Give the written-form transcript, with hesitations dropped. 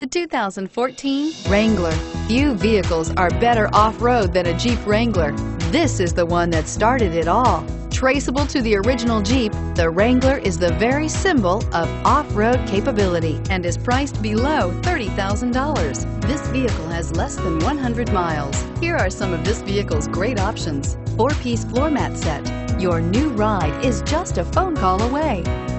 The 2014 Wrangler. Few vehicles are better off-road than a Jeep Wrangler. This is the one that started it all. Traceable to the original Jeep, the Wrangler is the very symbol of off-road capability and is priced below $30,000. This vehicle has less than 100 miles. Here are some of this vehicle's great options. Four-piece floor mat set. Your new ride is just a phone call away.